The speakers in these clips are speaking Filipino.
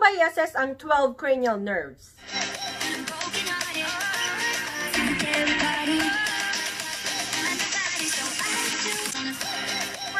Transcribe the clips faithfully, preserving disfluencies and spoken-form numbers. ba i-assess ang twelve cranial nerves?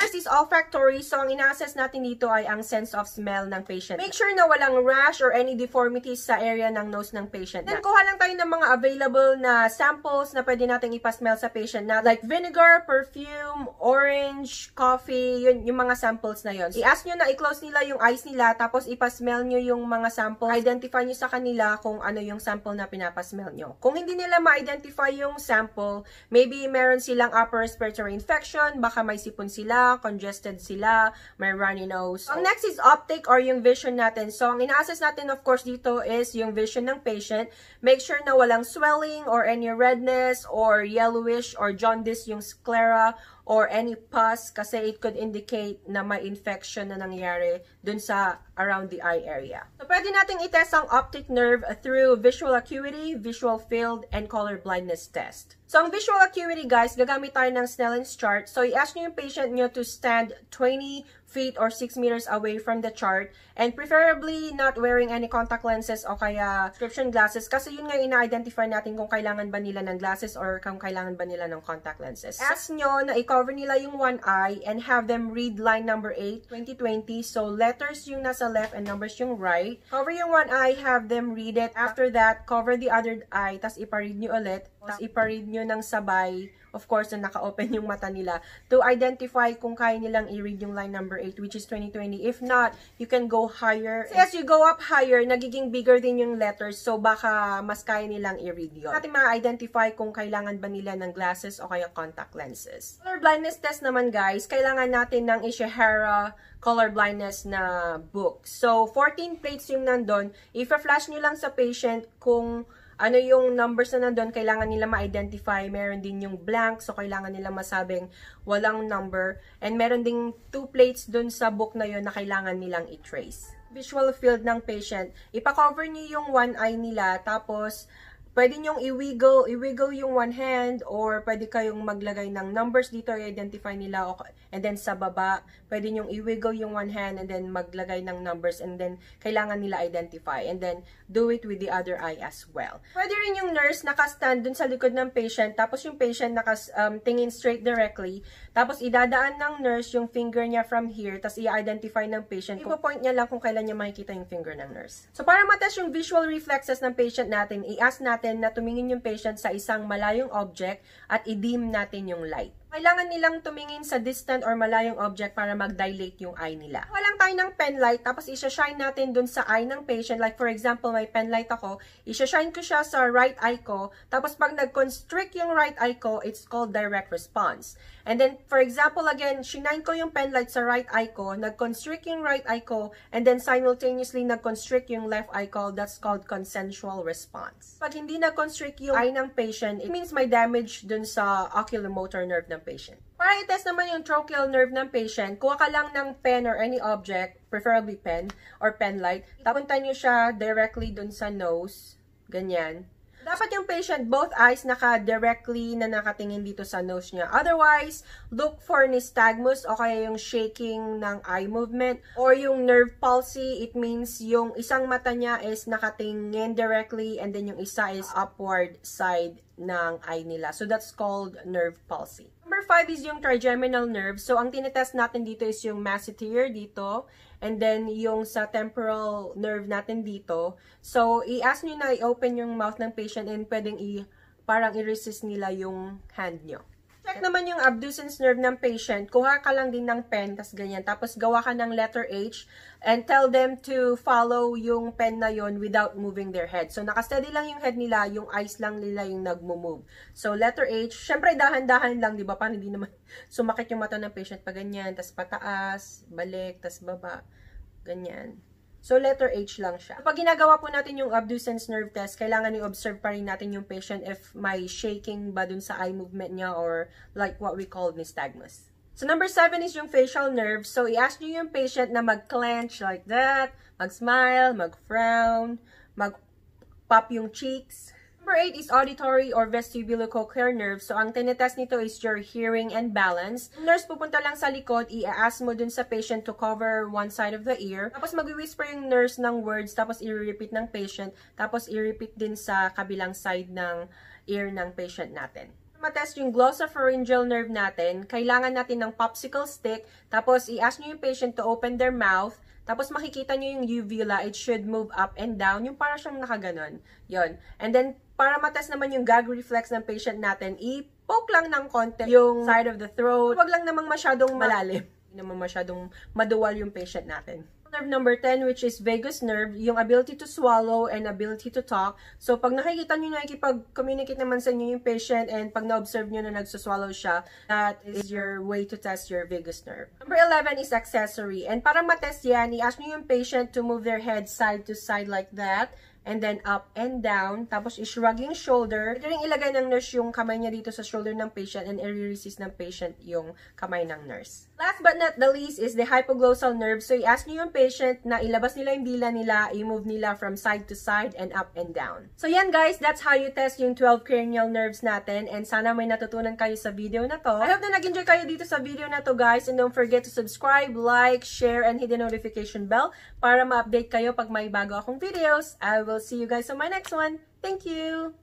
First is olfactory. So, ang ina-assess natin dito ay ang sense of smell ng patient. Make sure na walang rash or any deformities sa area ng nose ng patient. Then, kuha lang tayo ng mga available na samples na pwede natin ipasmell sa patient na like vinegar, perfume, orange, coffee, yun, yung mga samples na yun. I-ask nyo na i-close nila yung eyes nila, tapos ipasmell nyo yung mga samples. Identify nyo sa kanila kung ano yung sample na pinapasmell nyo. Kung hindi nila ma-identify yung sample, maybe meron silang upper respiratory infection, baka may sipon sila, congested sila, may runny nose. So, ang next is optic or yung vision natin. So, ang ina-assess natin of course dito is yung vision ng patient. Make sure na walang swelling or any redness or yellowish or jaundice yung sclera or any pus kasi it could indicate na may infection na nangyari dun sa around the eye area. So, pwede nating itest ang optic nerve through visual acuity, visual field, and color blindness test. So, ang visual acuity, guys, gagamit tayo ng Snellens chart. So, i-ask nyo yung patient nyo to stand twenty feet or six meters away from the chart and preferably not wearing any contact lenses o kaya prescription glasses kasi yun nga ina-identify natin kung kailangan ba nila ng glasses or kung kailangan ba nila ng contact lenses. Ask nyo na i-cover nila yung one eye and have them read line number eight, twenty twenty. So, letters yung nasa left and numbers yung right. Cover yung one eye, have them read it. After that, cover the other eye, tas iparead nyo ulit. Tapos iparead nyo ng sabay, of course, na naka-open yung mata nila to identify kung kaya nilang i-read yung line number eight, which is twenty twenty. If not, you can go higher. So, as you go up higher, nagiging bigger din yung letters, so baka mas kaya nilang i-read yun. Natin ma-identify kung kailangan ba nila ng glasses o kaya contact lenses. Color blindness test naman, guys, kailangan natin ng Ishihara color blindness na book. So, fourteen plates yung nandun. Ipa-flash nyo lang sa patient kung ano yung numbers na nandun, kailangan nila ma-identify. Meron din yung blank, so kailangan nila masabing walang number. And meron ding two plates dun sa book na yun na kailangan nilang i-trace. Visual field ng patient, ipa-cover nyo yung one eye nila, tapos pwede nyong i-wiggle, i-wiggle yung one hand, or pwede kayong maglagay ng numbers dito, i-identify nila, and then sa baba, pwede nyong i-wiggle yung one hand, and then maglagay ng numbers, and then kailangan nila identify, and then do it with the other eye as well. Pwede rin yung nurse nakastand dun sa likod ng patient, tapos yung patient nakas, um, tingin straight directly, tapos idadaan ng nurse yung finger niya from here, tapos i-identify ng patient. Ipo-point niya lang kung kailan niya makikita yung finger ng nurse. So, para matest yung visual reflexes ng patient natin, i-ask natin na tumingin yung patient sa isang malayong object at i-dim natin yung light. Kailangan nilang tumingin sa distant or malayong object para mag-dilate yung eye nila. Walang tayo ng pen light, tapos isha-shine natin dun sa eye ng patient. Like for example, may pen light ako, isha-shine ko siya sa right eye ko, tapos pag nag-constrict yung right eye ko, it's called direct response. And then, for example again, shinine ko yung pen light sa right eye ko, nag-constrict yung right eye ko, and then simultaneously nag-constrict yung left eye ko, that's called consensual response. Pag hindi nag-constrict yung eye ng patient, it means may damage dun sa oculomotor nerve ng patient. Para i-test naman yung trochlear nerve ng patient, kuha ka lang ng pen or any object, preferably pen or pen light, ipunta nyo siya directly dun sa nose, ganyan. Dapat yung patient, both eyes naka-directly na nakatingin dito sa nose niya. Otherwise, look for nystagmus o kaya yung shaking ng eye movement or yung nerve palsy. It means yung isang mata niya is nakatingin directly and then yung isa is upward side ng eye nila. So, that's called nerve palsy. Number five is yung trigeminal nerve. So, ang tinetest natin dito is yung masseter dito. And then, yung sa temporal nerve natin dito. So, i-ask nyo na i-open yung mouth ng patient and pwedeng i- parang i-resist nila yung hand nyo. Check naman yung abducens nerve ng patient. Kuha ka lang din ng pen, tas ganyan. Tapos, gawa ka ng letter H and tell them to follow yung pen na yon without moving their head. So, nakasteady lang yung head nila, yung eyes lang nila yung nagmo-move. So, letter H, syempre dahan-dahan lang, di ba? Paano hindi naman sumakit yung mata ng patient pa ganyan, tas pataas, balik, tas baba, ganyan. So, letter H lang siya. Pag ginagawa po natin yung abducens nerve test, kailangan i-observe pa rin natin yung patient if may shaking ba dun sa eye movement niya or like what we call nystagmus. So, number seven is yung facial nerve. So, i-ask nyo yung patient na mag-clench like that, mag-smile, mag-frown, mag-pop yung cheeks. Number eight is auditory or vestibulocochlear nerve. So, ang tinetest nito is your hearing and balance. Nurse, pupunta lang sa likod, i-ask mo dun sa patient to cover one side of the ear. Tapos, mag-whisper yung nurse ng words, tapos i-repeat ng patient, tapos i-repeat din sa kabilang side ng ear ng patient natin. Matest yung glossopharyngeal nerve natin, kailangan natin ng popsicle stick, tapos i-ask nyo yung patient to open their mouth, tapos makikita nyo yung uvula, it should move up and down, yung para siyang nakaganon. Yun. And then, para matest naman yung gag reflex ng patient natin, i-poke lang ng konti yung side of the throat, wag lang namang masyadong malalim, hindi naman masyadong maduwal yung patient natin. Nerve number ten, which is vagus nerve, yung ability to swallow and ability to talk. So, pag nakikita nyo na ikipag-communicate naman sa inyo yung patient and pag na-observe nyo na nagsuswallow siya, that is your way to test your vagus nerve. Number eleven is accessory. And para matest yan, i-ask nyo yung patient to move their head side to side like that. And then up and down. Tapos i-shrug yung shoulder. Pwede rin ilagay ng nurse yung kamay niya dito sa shoulder ng patient and i-resist ng patient yung kamay ng nurse. Last but not the least is the hypoglossal nerve. So i-ask niyo yung patient na ilabas nila yung dila nila, i-move nila from side to side and up and down. So yan guys, that's how you test yung twelve cranial nerves natin and sana may natutunan kayo sa video na to. I hope na nag-enjoy kayo dito sa video na to guys and don't forget to subscribe, like, share, and hit the notification bell para ma-update kayo pag may bago akong videos. I will We'll see you guys on my next one. Thank you!